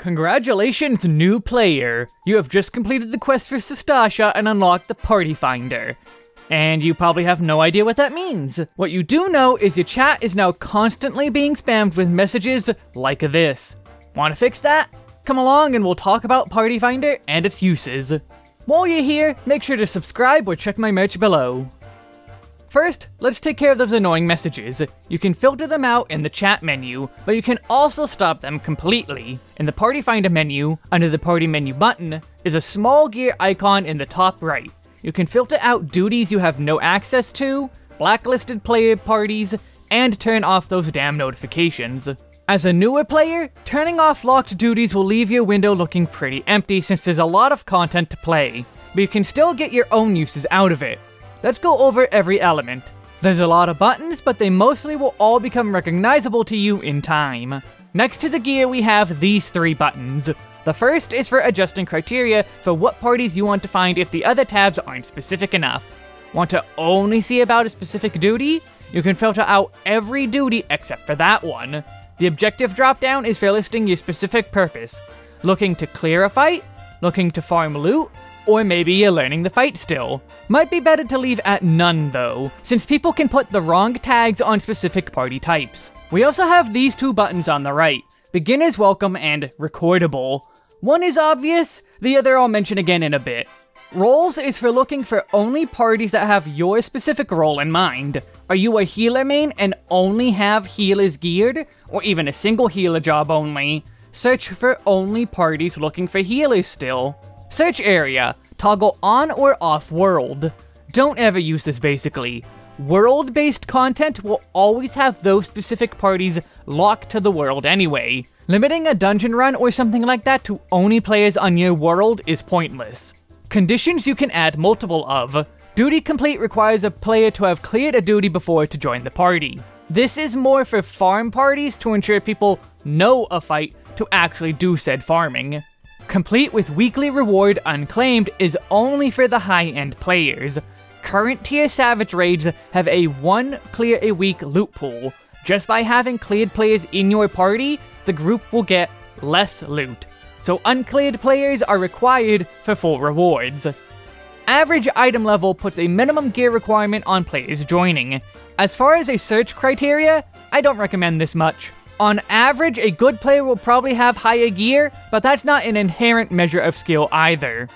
Congratulations, new player! You have just completed the quest for Sastasha and unlocked the Party Finder. And you probably have no idea what that means. What you do know is your chat is now constantly being spammed with messages like this. Wanna fix that? Come along and we'll talk about Party Finder and its uses. While you're here, make sure to subscribe or check my merch below. First, let's take care of those annoying messages. You can filter them out in the chat menu, but you can also stop them completely. In the Party Finder menu, under the Party Menu button, is a small gear icon in the top right. You can filter out duties you have no access to, blacklisted player parties, and turn off those damn notifications. As a newer player, turning off locked duties will leave your window looking pretty empty since there's a lot of content to play, but you can still get your own uses out of it. Let's go over every element. There's a lot of buttons, but they mostly will all become recognizable to you in time. Next to the gear we have these three buttons. The first is for adjusting criteria for what parties you want to find if the other tabs aren't specific enough. Want to only see about a specific duty? You can filter out every duty except for that one. The objective dropdown is for listing your specific purpose. Looking to clear a fight? Looking to farm loot? Or maybe you're learning the fight still. Might be better to leave at none though, since people can put the wrong tags on specific party types. We also have these two buttons on the right, Beginner's Welcome and Recordable. One is obvious, the other I'll mention again in a bit. Roles is for looking for only parties that have your specific role in mind. Are you a healer main and only have healers geared? Or even a single healer job only? Search for only parties looking for healers still. Search area, toggle on or off world. Don't ever use this basically. World-based content will always have those specific parties locked to the world anyway. Limiting a dungeon run or something like that to only players on your world is pointless. Conditions you can add multiple of. Duty complete requires a player to have cleared a duty before to join the party. This is more for farm parties to ensure people know a fight to actually do said farming. Complete with weekly reward unclaimed is only for the high-end players. Current tier Savage Raids have a 1 clear a week loot pool. Just by having cleared players in your party, the group will get less loot. So uncleared players are required for full rewards. Average item level puts a minimum gear requirement on players joining. As far as a search criteria, I don't recommend this much. On average, a good player will probably have higher gear, but that's not an inherent measure of skill either.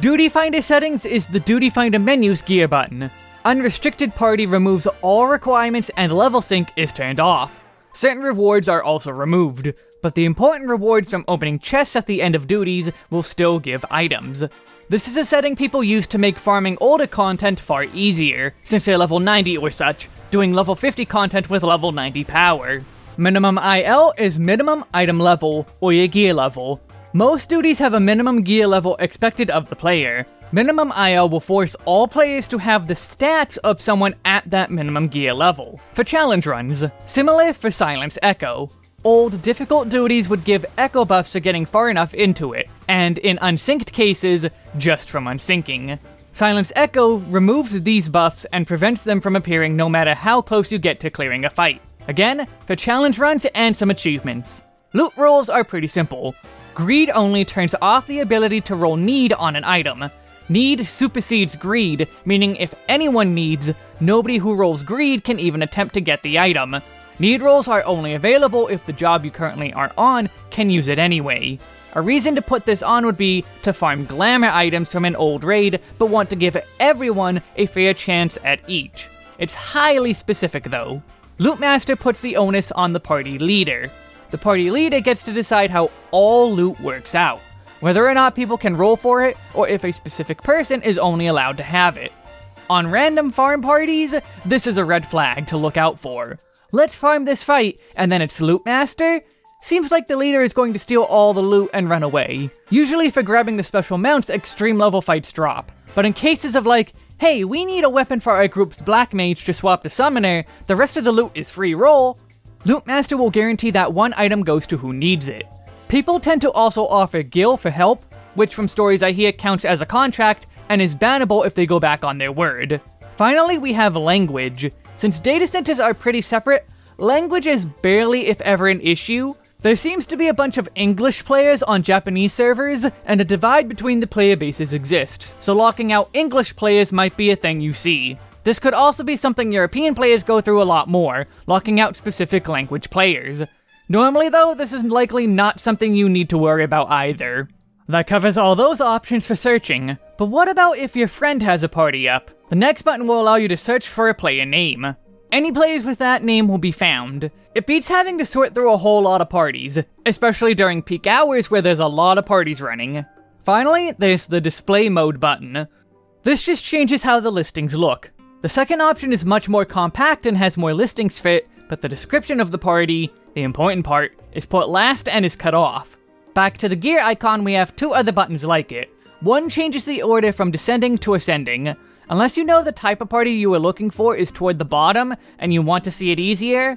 Duty Finder settings is the Duty Finder menu's gear button. Unrestricted party removes all requirements and level sync is turned off. Certain rewards are also removed, but the important rewards from opening chests at the end of duties will still give items. This is a setting people use to make farming older content far easier, since they're level 90 or such, doing level 50 content with level 90 power. Minimum IL is minimum item level, or your gear level. Most duties have a minimum gear level expected of the player. Minimum IL will force all players to have the stats of someone at that minimum gear level. For challenge runs, similar for Silence Echo. Old difficult duties would give echo buffs for getting far enough into it, and in unsynced cases, just from unsyncing. Silence Echo removes these buffs and prevents them from appearing no matter how close you get to clearing a fight. Again, for challenge runs and some achievements. Loot rules are pretty simple. Greed only turns off the ability to roll need on an item. Need supersedes greed, meaning if anyone needs, nobody who rolls greed can even attempt to get the item. Need rolls are only available if the job you currently are on can use it anyway. A reason to put this on would be to farm glamour items from an old raid, but want to give everyone a fair chance at each. It's highly specific though. Lootmaster puts the onus on the party leader. The party leader gets to decide how all loot works out, whether or not people can roll for it, or if a specific person is only allowed to have it. On random farm parties, this is a red flag to look out for. Let's farm this fight, and then it's Lootmaster? Seems like the leader is going to steal all the loot and run away. Usually for grabbing the special mounts, extreme level fights drop, but in cases of like, hey, we need a weapon for our group's black mage to swap to summoner, the rest of the loot is free roll. Lootmaster will guarantee that one item goes to who needs it. People tend to also offer gil for help, which from stories I hear counts as a contract and is bannable if they go back on their word. Finally, we have language. Since data centers are pretty separate, language is barely if ever an issue. There seems to be a bunch of English players on Japanese servers, and a divide between the player bases exists, so locking out English players might be a thing you see. This could also be something European players go through a lot more, locking out specific language players. Normally though, this is likely not something you need to worry about either. That covers all those options for searching, but what about if your friend has a party up? The next button will allow you to search for a player name. Any players with that name will be found. It beats having to sort through a whole lot of parties, especially during peak hours where there's a lot of parties running. Finally, there's the display mode button. This just changes how the listings look. The second option is much more compact and has more listings fit, but the description of the party, the important part, is put last and is cut off. Back to the gear icon, we have two other buttons like it. One changes the order from descending to ascending. Unless you know the type of party you were looking for is toward the bottom, and you want to see it easier,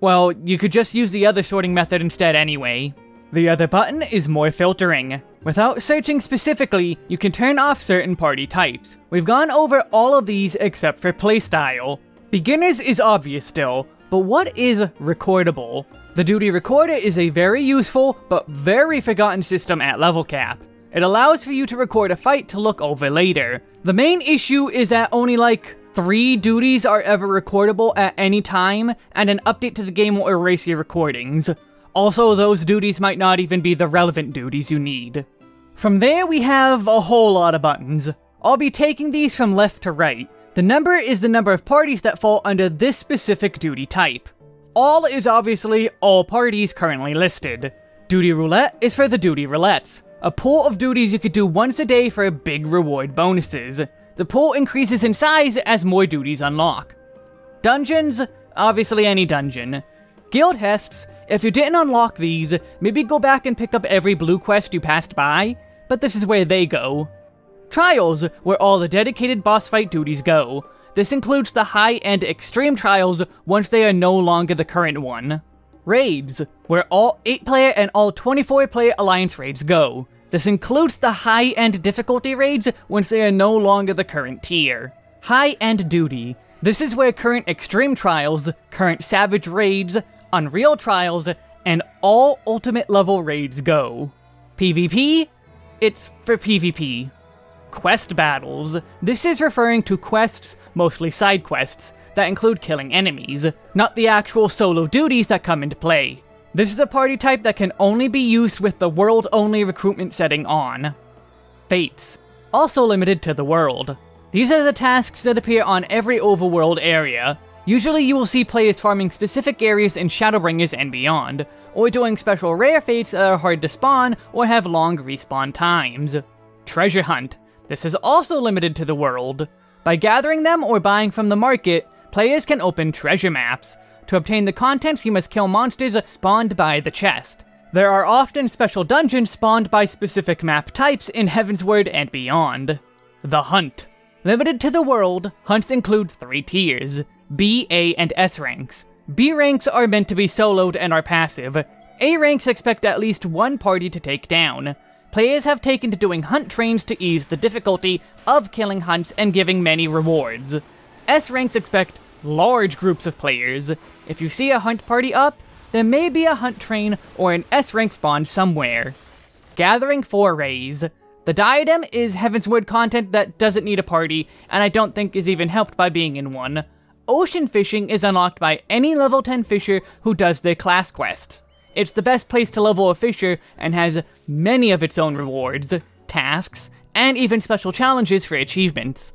well, you could just use the other sorting method instead anyway. The other button is more filtering. Without searching specifically, you can turn off certain party types. We've gone over all of these except for playstyle. Beginners is obvious still, but what is recordable? The Duty Recorder is a very useful, but very forgotten system at level cap. It allows for you to record a fight to look over later. The main issue is that only like 3 duties are ever recordable at any time, and an update to the game will erase your recordings. Also, those duties might not even be the relevant duties you need. From there we have a whole lot of buttons. I'll be taking these from left to right. The number is the number of parties that fall under this specific duty type. All is obviously all parties currently listed. Duty Roulette is for the Duty Roulettes, a pool of duties you could do once a day for big reward bonuses. The pool increases in size as more duties unlock. Dungeons, obviously any dungeon. Guildhests, if you didn't unlock these, maybe go back and pick up every blue quest you passed by, but this is where they go. Trials, where all the dedicated boss fight duties go. This includes the high-end extreme trials once they are no longer the current one. Raids, where all 8-player and all 24-player alliance raids go. This includes the high-end difficulty raids once they are no longer the current tier. High-end duty. This is where current extreme trials, current savage raids, unreal trials, and all ultimate level raids go. PvP? It's for PvP. Quest battles. This is referring to quests, mostly side quests, that include killing enemies, not the actual solo duties that come into play. This is a party type that can only be used with the world-only recruitment setting on. Fates, also limited to the world. These are the tasks that appear on every overworld area. Usually you will see players farming specific areas in Shadowbringers and beyond, or doing special rare fates that are hard to spawn or have long respawn times. Treasure hunt, this is also limited to the world. By gathering them or buying from the market, players can open treasure maps. To obtain the contents, you must kill monsters spawned by the chest. There are often special dungeons spawned by specific map types in Heavensward and beyond. The Hunt. Limited to the world, hunts include 3 tiers, B, A, and S ranks. B ranks are meant to be soloed and are passive. A ranks expect at least one party to take down. Players have taken to doing hunt trains to ease the difficulty of killing hunts and giving many rewards. S ranks expect large groups of players. If you see a hunt party up, there may be a hunt train or an S-rank spawn somewhere. Gathering forays. The diadem is Heavensward content that doesn't need a party, and I don't think is even helped by being in one. Ocean fishing is unlocked by any level 10 fisher who does their class quests. It's the best place to level a fisher and has many of its own rewards, tasks, and even special challenges for achievements.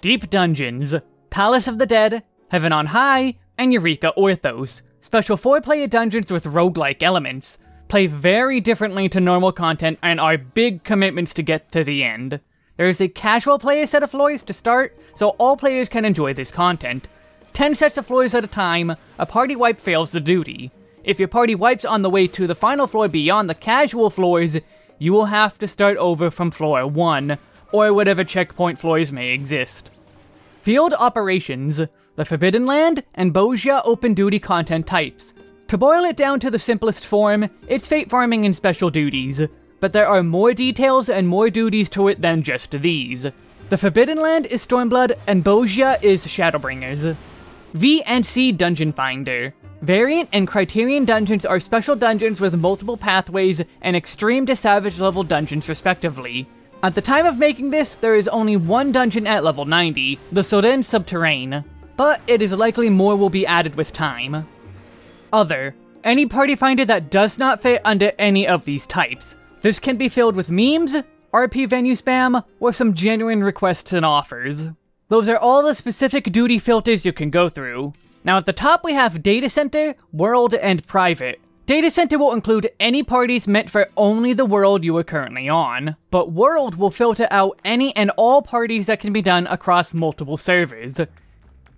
Deep dungeons. Palace of the Dead, Heaven on High, and Eureka Orthos. Special 4-player dungeons with roguelike elements. Play very differently to normal content and are big commitments to get to the end. There is a casual player set of floors to start, so all players can enjoy this content. 10 sets of floors at a time, a party wipe fails the duty. If your party wipes on the way to the final floor beyond the casual floors, you will have to start over from floor 1, or whatever checkpoint floors may exist. Field operations, the Forbidden Land, and Bozja open duty content types. To boil it down to the simplest form, it's fate farming and special duties, but there are more details and more duties to it than just these. The Forbidden Land is Stormblood, and Bozja is Shadowbringers. V and C Dungeon Finder. Variant and Criterion dungeons are special dungeons with multiple pathways and extreme to savage level dungeons respectively. At the time of making this, there is only one dungeon at level 90, the Sil'dihn Subterrane, but it is likely more will be added with time. Other. Any party finder that does not fit under any of these types. This can be filled with memes, RP venue spam, or some genuine requests and offers. Those are all the specific duty filters you can go through. Now at the top we have Data Center, World, and Private. Data Center will include any parties meant for only the world you are currently on, but World will filter out any and all parties that can be done across multiple servers.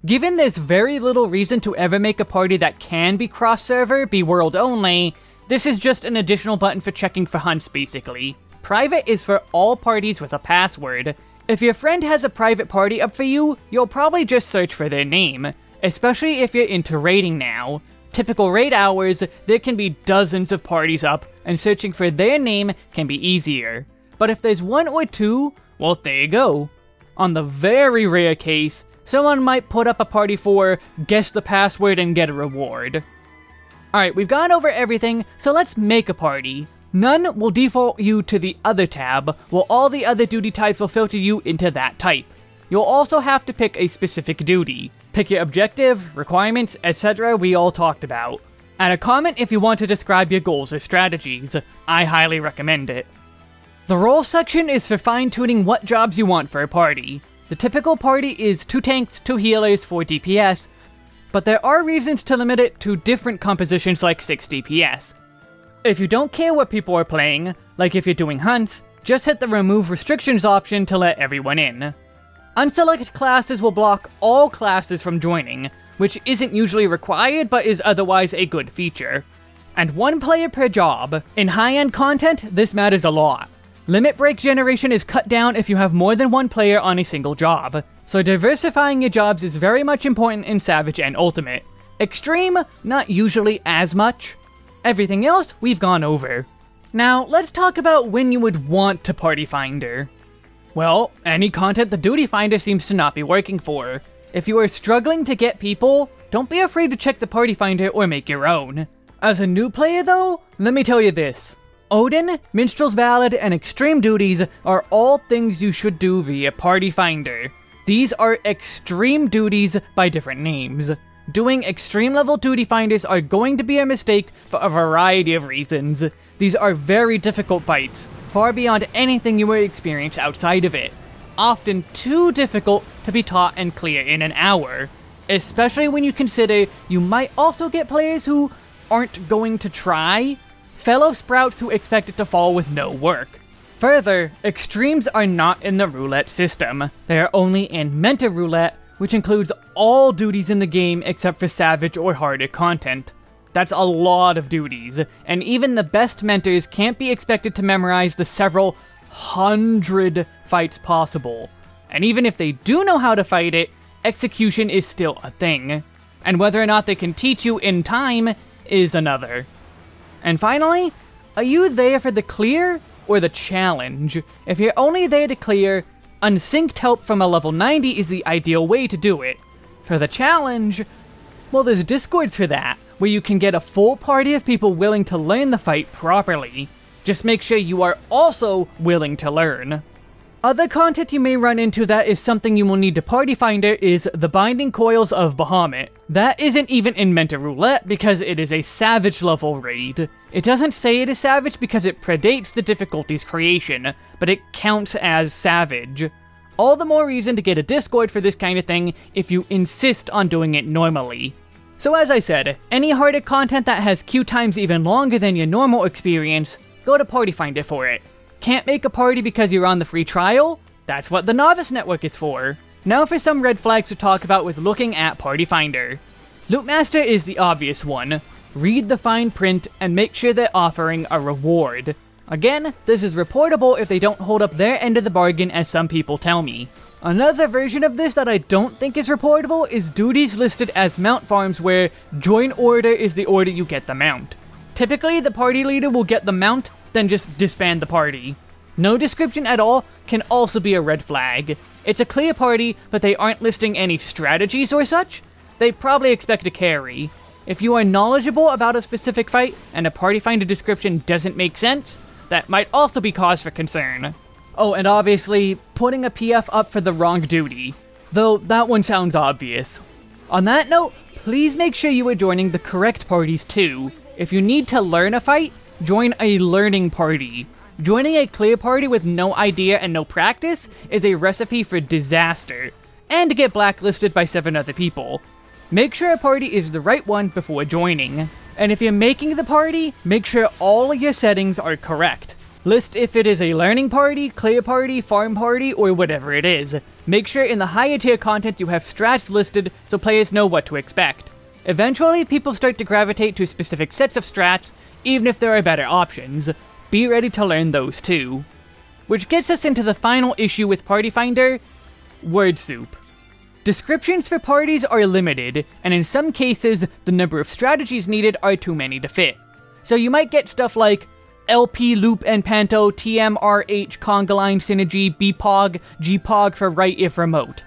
Given there's very little reason to ever make a party that can be cross-server be World only, this is just an additional button for checking for hunts basically. Private is for all parties with a password. If your friend has a private party up for you, you'll probably just search for their name, especially if you're into raiding now. Typical raid hours, there can be dozens of parties up, and searching for their name can be easier. But if there's one or two, well there you go. On the very rare case, someone might put up a party for guess the password and get a reward. Alright, we've gone over everything, so let's make a party. None will default you to the other tab, while all the other duty types will filter you into that type. You'll also have to pick a specific duty. Pick your objective, requirements, etc. we all talked about. Add a comment if you want to describe your goals or strategies. I highly recommend it. The role section is for fine-tuning what jobs you want for a party. The typical party is 2 tanks, 2 healers, 4 DPS, but there are reasons to limit it to different compositions like 6 DPS. If you don't care what people are playing, like if you're doing hunts, just hit the remove restrictions option to let everyone in. Unselected classes will block all classes from joining, which isn't usually required but is otherwise a good feature. And 1 player per job. In high-end content, this matters a lot. Limit break generation is cut down if you have more than 1 player on a single job, so diversifying your jobs is very much important in Savage and Ultimate. Extreme, not usually as much. Everything else, we've gone over. Now, let's talk about when you would want to Party Finder. Well, any content the Duty Finder seems to not be working for. If you are struggling to get people, don't be afraid to check the Party Finder or make your own. As a new player though, let me tell you this. Odin, Minstrel's Ballad, and Extreme Duties are all things you should do via Party Finder. These are extreme duties by different names. Doing extreme level duty finders are going to be a mistake for a variety of reasons. These are very difficult fights, far beyond anything you will experience outside of it. Often too difficult to be taught and clear in an hour, especially when you consider you might also get players who aren't going to try, fellow sprouts who expect it to fall with no work. Further, extremes are not in the roulette system. They are only in Menta Roulette, which includes all duties in the game except for savage or harder content. That's a lot of duties, and even the best mentors can't be expected to memorize the several hundred fights possible. And even if they do know how to fight it, execution is still a thing. And whether or not they can teach you in time is another. And finally, are you there for the clear or the challenge? If you're only there to clear, unsynced help from a level 90 is the ideal way to do it. For the challenge, well there's Discords for that, where you can get a full party of people willing to learn the fight properly. Just make sure you are also willing to learn. Other content you may run into that is something you will need to Party Finder is the Binding Coils of Bahamut. That isn't even in Menta Roulette because it is a savage level raid. It doesn't say it is savage because it predates the difficulty's creation, but it counts as savage. All the more reason to get a Discord for this kind of thing if you insist on doing it normally. So as I said, any harder content that has queue times even longer than your normal experience, go to Party Finder for it. Can't make a party because you're on the free trial? That's what the Novice Network is for. Now for some red flags to talk about with looking at Party Finder. Lootmaster is the obvious one. Read the fine print and make sure they're offering a reward. Again, this is reportable if they don't hold up their end of the bargain as some people tell me. Another version of this that I don't think is reportable is duties listed as mount farms where join order is the order you get the mount. Typically the party leader will get the mount, then just disband the party. No description at all can also be a red flag. It's a clear party, but they aren't listing any strategies or such. They probably expect a carry. If you are knowledgeable about a specific fight and a Party Finder description doesn't make sense, that might also be cause for concern. Oh, and obviously, putting a PF up for the wrong duty. Though, that one sounds obvious. On that note, please make sure you are joining the correct parties too. If you need to learn a fight, join a learning party. Joining a clear party with no idea and no practice is a recipe for disaster, and get blacklisted by 7 other people. Make sure a party is the right one before joining. And if you're making the party, make sure all your settings are correct. List if it is a learning party, clear party, farm party, or whatever it is. Make sure in the higher tier content you have strats listed so players know what to expect. Eventually, people start to gravitate to specific sets of strats, even if there are better options. Be ready to learn those too. Which gets us into the final issue with Party Finder, word soup. Descriptions for parties are limited, and in some cases, the number of strategies needed are too many to fit. So you might get stuff like LP, loop and panto, TMRH, congaline, synergy, BPOG, GPOG for right if remote.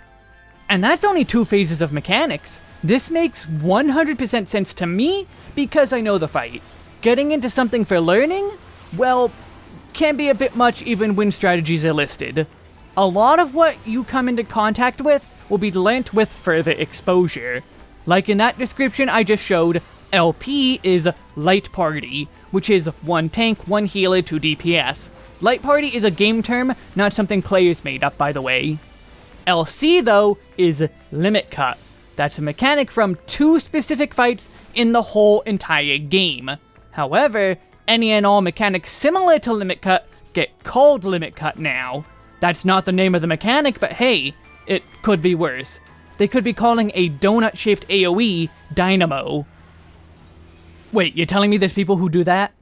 And that's only 2 phases of mechanics. This makes 100% sense to me because I know the fight. Getting into something for learning, well, can be a bit much even when strategies are listed. A lot of what you come into contact with will be learnt with further exposure. Like in that description I just showed, LP is Light Party, which is 1 tank, 1 healer, 2 DPS. Light Party is a game term, not something players made up, by the way. LC, though, is Limit Cut. That's a mechanic from 2 specific fights in the whole entire game. However, any and all mechanics similar to Limit Cut get called Limit Cut now. That's not the name of the mechanic, but hey, it could be worse. They could be calling a donut-shaped AoE Dynamo. Wait, you're telling me there's people who do that?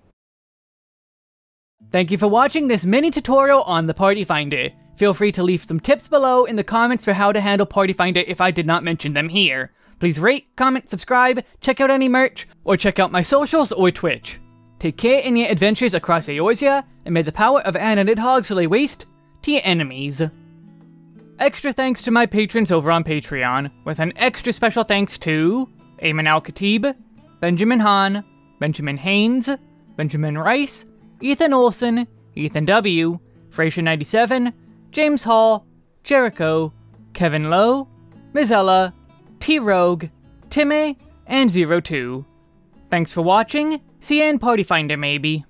Thank you for watching this mini tutorial on the Party Finder. Feel free to leave some tips below in the comments for how to handle Party Finder if I did not mention them here. Please rate, comment, subscribe, check out any merch, or check out my socials or Twitch. Take care in your adventures across Eorzea, and may the power of Anna Nidhogg's lay waste to your enemies. Extra thanks to my patrons over on Patreon, with an extra special thanks to Amen Al Khatib, Benjamin Hahn, Benjamin Haynes, Benjamin Rice, Ethan Olsen, Ethan W, Frasier97, James Hall, Jericho, Kevin Lowe, Mizella, T-Rogue, Timmy, and Zero Two. Thanks for watching, see you in Party Finder maybe.